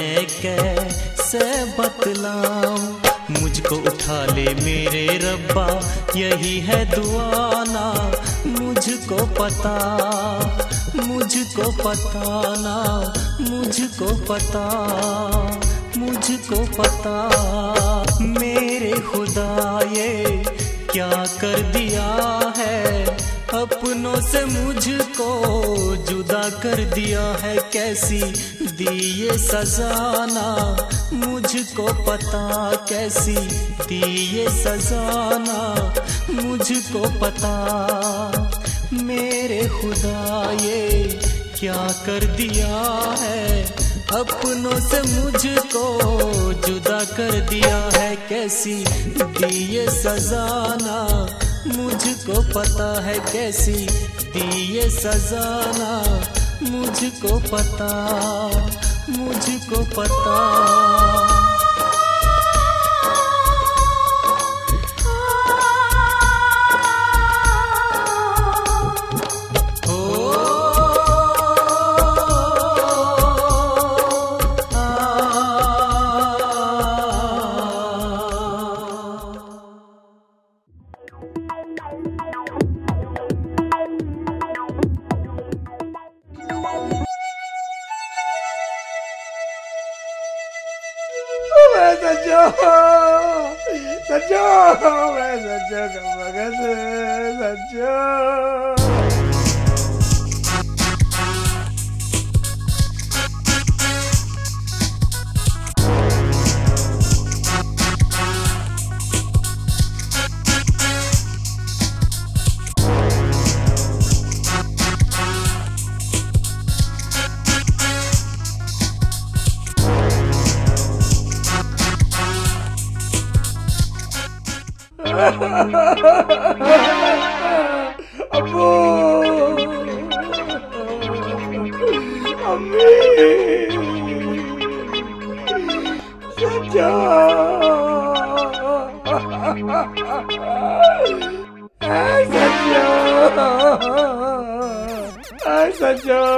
कैसे बतलाऊं, मुझको उठा ले मेरे रब्बा, यही है दुआ ना, मुझको पता, मुझको पताना, मुझको पता, मुझको पता। मेरे खुदा ये क्या कर दिया है, अपनों से मुझको जुदा कर दिया है, कैसी दी ये सजाना, मुझको पता, कैसी दी ये सजाना, मुझको पता। मेरे खुदा ये क्या कर दिया है, अपनों से मुझको जुदा कर दिया है, कैसी दी ये सजाना, मुझको पता है, कैसी दी ये सजाना, मुझको पता, मुझको पता। सच्चा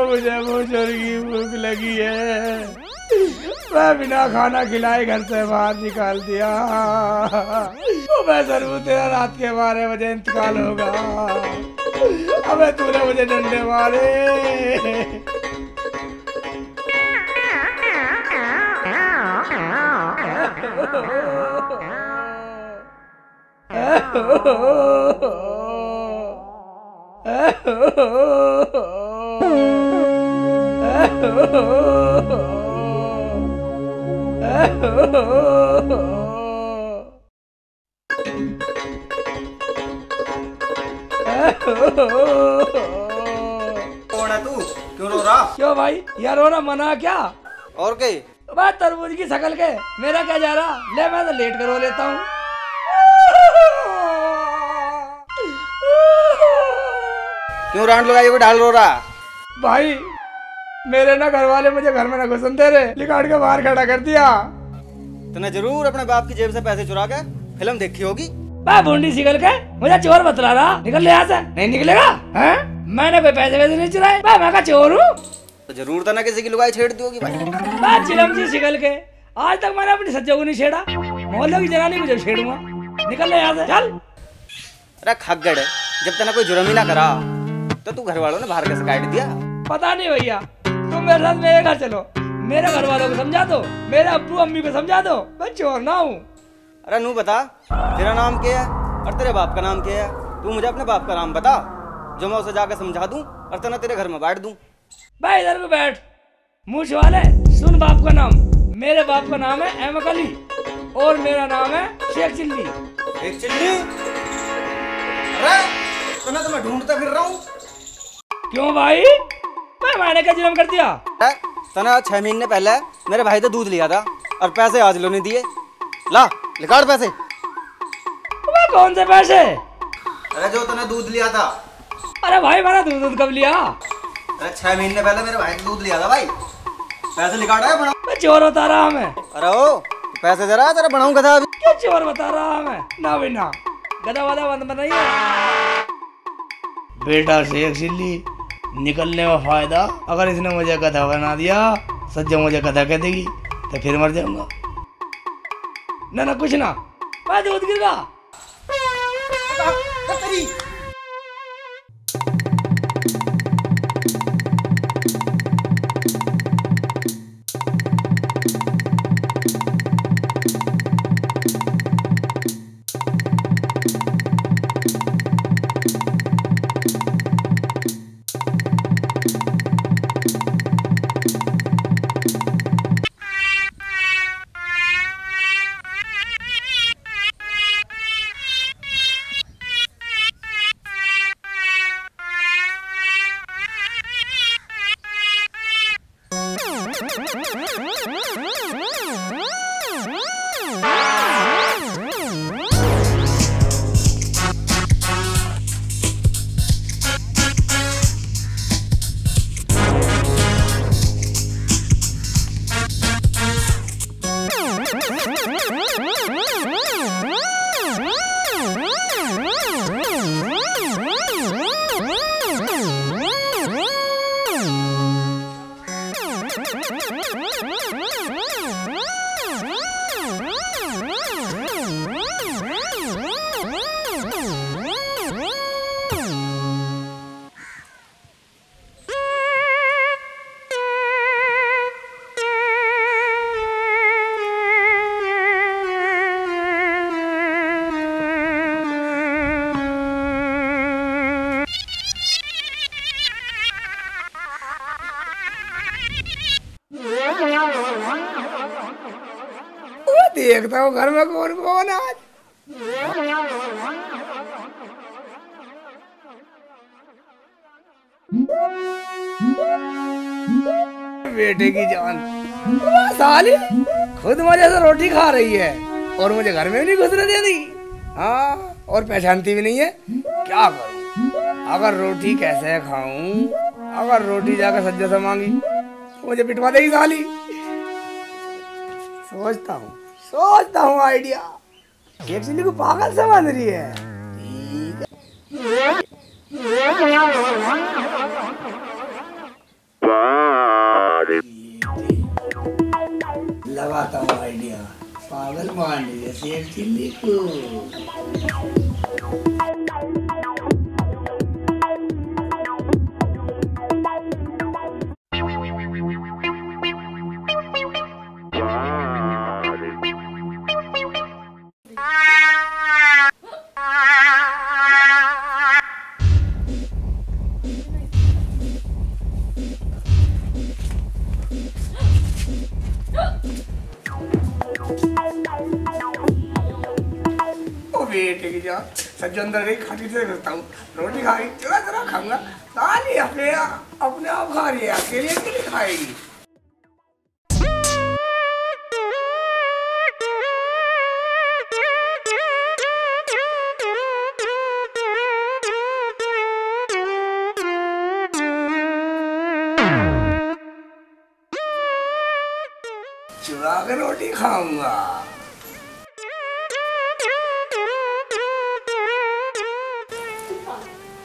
मुझे बहुत जोर की भूख लगी है, मैं बिना खाना खिलाए घर से बाहर निकाल दिया। तो मैं जरूर तेरा रात के बारह बजे इंतकाल होगा। अबे तूने मुझे डंडे मारे। क्यों भाई यार रोना मना क्या और कहीं बात तरबूज की शकल के मेरा क्या जा रहा। ले मैं तो लेट कर रो लेता हूँ। क्यों राउंड लगाई हुई ढाल रो रहा। भाई मेरे ना घर वाले मुझे घर में ना घुसन दे रहे, निकाल के बाहर खड़ा कर दिया। तूने जरूर अपने बाप की जेब से पैसे चुरा के फिल्म देखी होगी। भूंडी सिकल के मुझे चोर बतला रहा। निकल यहाँ से। नहीं निकलेगा है? मैंने कोई पैसे वैसे नहीं चुराए। मैं का चोर हूँ तो जरूर था ना किसी की लुगाई छेड़ दी होगी। भाई चिलम जी सिकल के आज तक मैंने अपनी सज्जों को नहीं छेड़ा, मोहल्ले की जनानी मुझे छेड़ूंगा। निकल यहाँ से चल। अरे खगड़ जब तक कोई जुर्म ही ना करा तो तू घर वालों ने बाहर कैसे काट दिया। पता नहीं भैया तुम मेरे साथ मेरे घर चलो, मेरे घर वालों को समझा दो, मेरे अब्बू अम्मी को समझा दो, मैं चोर ना हूँ। अरे नू बता तेरा नाम क्या है और तेरे बाप का नाम क्या है। तू मुझे अपने बाप का नाम बता जो मैं उसे जाकर समझा दूं और तना तेरे घर में बैठ दूं। भाई इधर पे बैठ मूछ वाले। सुन बाप का नाम, मेरे बाप का नाम है अहमद अली और मेरा नाम है शेख चिल्ली। शेख चिल्ली? अरे तना तो मैं ढूंढता फिर रहा हूँ। क्यों भाई मैं मैंने क्या जुर्म कर दिया। तना छह महीने पहले मेरे भाई से दूध लिया था और पैसे आज लो नहीं दिए। ला निकाल पैसे। अबे कौन से पैसे? अरे जो तूने दूध लिया था। अरे भाई मैंने दूध दूध कब लिया? अरे छह महीने पहले मेरे भाई ने दूध लिया था। भाई पैसे निकाल रहा है। मैं चोर बता रहा हूँ मैं। अरे ओ पैसे दे रहा है तेरा बनाऊँ गधा। अभी क्या चोर बता रहा हूँ मैं। ना भी ना गधा वाला बंद बनाइए। बेटा शेख चिल्ली निकलने में फायदा, अगर इसने मुझे गधा बना दिया सज्जा मुझे गधा कह देगी तो फिर मर जाऊँगा। ना ना कुछ ना मैं दूध गिर गया। देखता हूँ घर में कौन कौन आज। बेटे की जान साली खुद मजे से रोटी खा रही है और मुझे घर में भी नहीं घुसने देती। हाँ और पहचानती भी नहीं है। क्या करूँ अगर रोटी कैसे खाऊं। अगर रोटी जाकर सज्जा से मांगी तो मुझे पिटवा देगी साली। सोचता हूँ सोचता हूँ आइडिया। शेख चिल्ली को पागल समझ रही है। ठीक है। करवाता हूँ आइडिया। पागल मान लिया शेख चिल्ली को। बेटे की जा सज्जन दर खाती से करता हूँ रोटी खाई चला चला खाऊंगा साली अपने अपने आप खा रही है अकेले अकेले खाएगी। चुरा के रोटी खाऊंगा।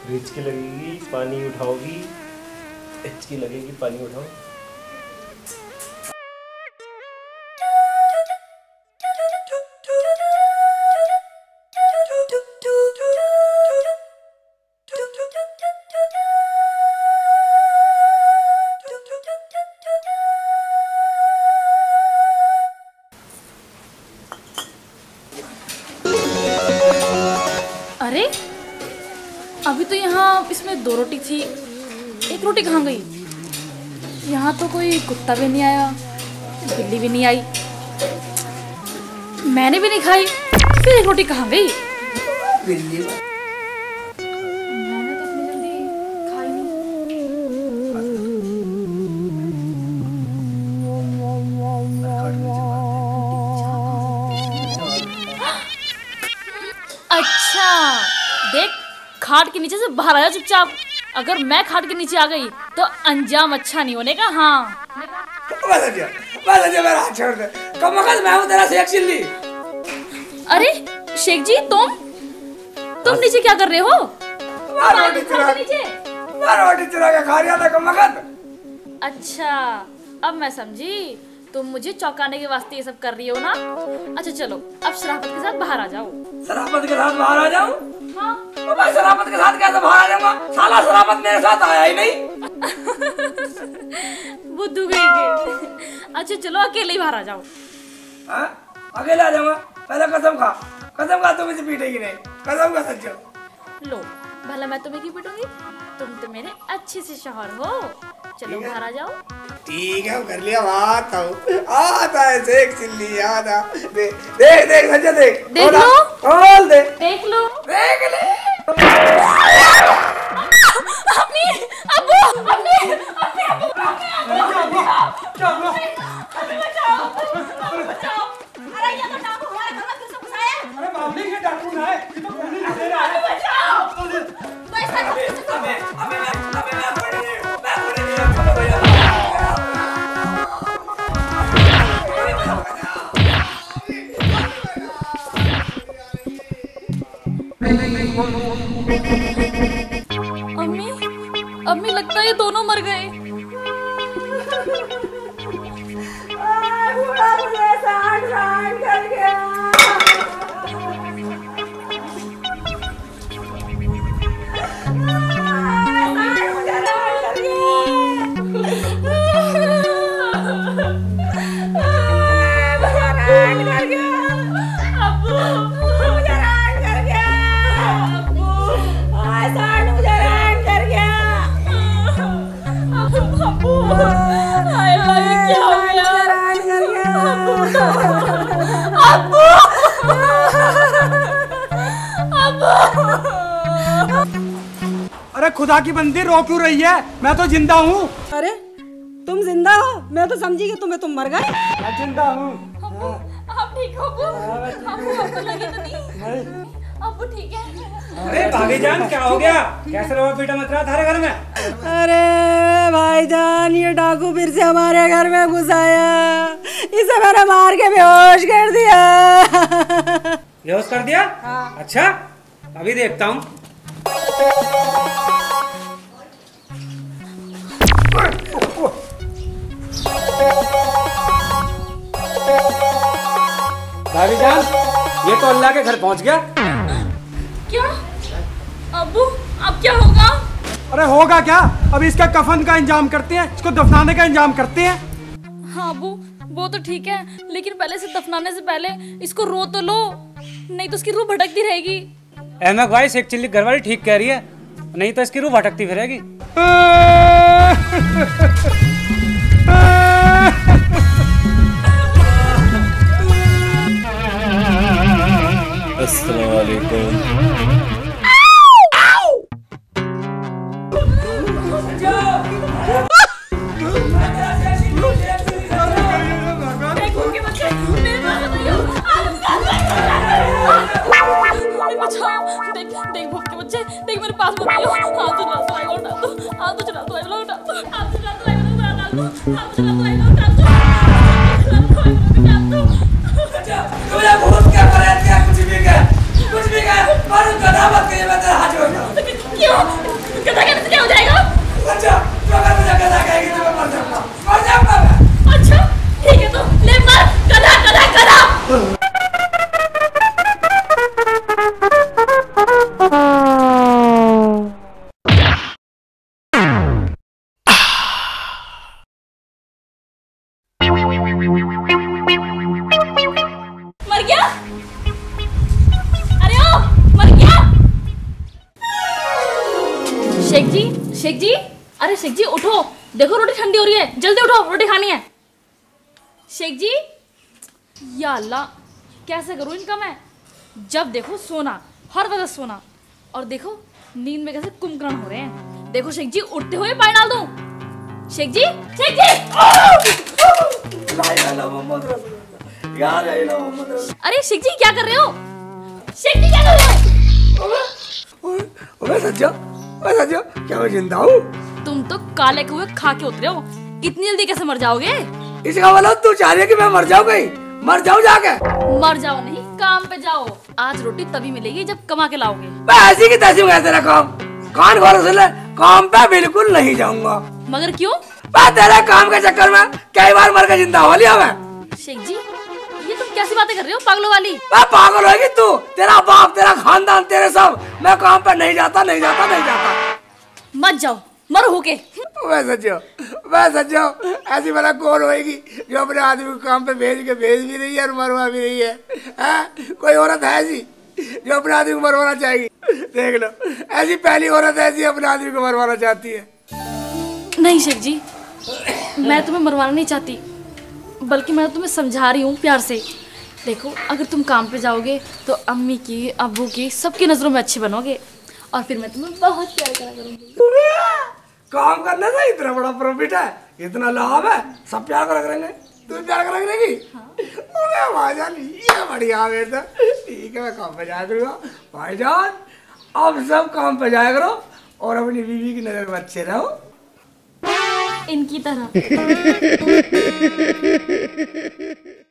रिच की लगेगी पानी उठाओगी, रिच की लगेगी पानी उठाओ। अरे अभी तो यहाँ इसमें दो रोटी थी, एक रोटी कहाँ गई? यहाँ तो कोई कुत्ता भी नहीं आया, बिल्ली भी नहीं आई, मैंने भी नहीं खाई, फिर एक रोटी कहाँ गई? बिल्ली मैंने तो जल्दी खाई नहीं। अच्छा देख खाट के नीचे से बाहर आया चुपचाप, अगर मैं खाट के नीचे आ गई तो अंजाम अच्छा नहीं होने का। हाँ बस जा, बस जा मेरा छोड़ दे, कम अकल मैं हूँ तेरा शेख चिल्ली। अरे शेख जी तुम तुम नीचे क्या कर रहे हो? रोटी चुरा नीचे, रोटी चुरा के खा रहा था कम अकल। अच्छा अब मैं समझी, तुम मुझे चौंकाने के वास्ते ये सब कर रही हो ना। अच्छा चलो अब शराफत के साथ बाहर आ जाओ। शराफत के साथ बाहर आ जाओ? हाँ। तो मैं शराफत के साथ कैसे बाहर आ जाऊंगा? साला शराफत मेरे साथ आया ही नहीं। बुद्धू गई के। अच्छा चलो अकेले ही बाहर आ जाओ। हाँ अकेले आ जाऊंगा? पहले कसम खा, कसम खा तुम मुझे पीटेगी नहीं, कसम खा सच। लो भला मैं तुम्हें क्यों पीटूंगी, तुम तो मेरे अच्छे से शौहर हो। चलो बाहर आ जाओ। ठीक है कर लिया बात, आता है शेख चिल्ली आता। देख देख देख सच्चा देख, देख लो खोल दे, देख लो देख ले। अपनी अबू अपनी अपनी अबू चलो बचाओ बचाओ। अरे ये तो डाकू हमारे घर में घुस घुस आया। अरे मामले के डाकू ना है, ये तो गोली दे रहा है। अम्मी अम्मी लगता है दोनों मर गए। अरे खुदा की बंदी रो क्यों रही है, मैं तो जिंदा हूँ। अरे तुम जिंदा हो, मैं तो समझी कि तुम्हें तुम मर गए। मैं जिंदा हूँ। आप ठीक हो? आपको लगी तो नहीं? अब ठीक है। अरे भाईजान क्या हो गया, कैसे रवा पीटा मत रहा तुम्हारे घर में? अरे भाईजान ये डाकू फिर से हमारे घर में घुस आया, इसे मैंने मार के बेहोश कर दिया। बेहोश कर दिया? अच्छा अभी देखता हूँ। Oh, oh, oh. भाभी जान, ये तो अल्लाह के घर पहुंच गया। क्या अबू, अब क्या होगा? अरे होगा क्या, अब इसका कफन का इंतजाम करते हैं, इसको दफनाने का इंतजाम करते हैं। हाँ अबू वो तो ठीक है, लेकिन पहले से दफनाने से पहले इसको रो तो लो, नहीं तो इसकी रूह भटकती रहेगी। अहमद भाई शेख चिल्ली घरवाली ठीक कह रही है, नहीं तो इसकी रूह भटकती फिरेगी। अस्सलाम वालेकुम। शेख जी, शेख जी, अरे शेख जी उठो, देखो रोटी ठंडी हो रही है, जल्दी उठो, रोटी खानी है। शेख जी, या अल्लाह कैसे करूँ इनका मैं, जब देखो सोना, हर वक्त सोना, और देखो नींद में कैसे कुमकरण हो रहे हैं। देखो शेख जी उठते हुए पानी डाल दूं। शेख जी, शेख जी, अरे शेख जी क्या कर रहे हो? शेख जी क्या कर रहे हो? सज्जा, क्या मैं जिंदा हूँ? तुम तो काले कुए खा के उतरे हो, इतनी जल्दी कैसे मर जाओगे? इसका मतलब तू चाह रही है कि मैं मर जाऊँ कहीं? मर जाऊँ जाके? मर जाओ नहीं, काम पे जाओ। आज रोटी तभी मिलेगी जब कमा के लाओगे। मैं ऐसी की तैसी मैं तेरा काम, कान खोल सुन, काम पे बिल्कुल नहीं जाऊँगा। मगर क्यों? मैं तेरे काम के चक्कर में कई बार मर के जिंदा हो लिया मैं। शेख जी कैसी बातें कर रही हो, पागलों वाली? मैं पागल होगी तू, तेरा बाप, तेरा खानदान, तेरे सब। मैं काम पर नहीं जाता, नहीं जाता, नहीं जाता। मत जाओ, मरो होके। मैं सच्चा, मैं सच्चा, ऐसी भला कौन होगी जो अपने आदमी को काम पे भेज के भेज भी रही है और मरवा भी रही है? है कोई औरत है ऐसी जो अपने आदमी को मरवाना चाहेगी? देख लो, ऐसी पहली औरत ऐसी अपने आदमी को मरवाना चाहती है। नहीं शेख जी, मैं तुम्हें मरवाना नहीं चाहती, बल्कि मैं तुम्हें समझा रही हूँ प्यार से। देखो अगर तुम काम पे जाओगे तो अम्मी की, अबू की, सबकी नजरों में अच्छे बनोगे, और फिर मैं तुम्हें बहुत प्यार करा करूंगी। काम करने से इतना बड़ा प्रॉफिट है, इतना लाभ है, सब प्यार करा करेंगे, तुम प्यार करा करेगी? हाँ। भाईजान ये बढ़िया बेटा, ठीक है मैं काम पे जाया करूँगा। भाईजान अब सब काम पे जाया करो और अपनी बीवी की नजर में अच्छे रहो, इनकी तरह।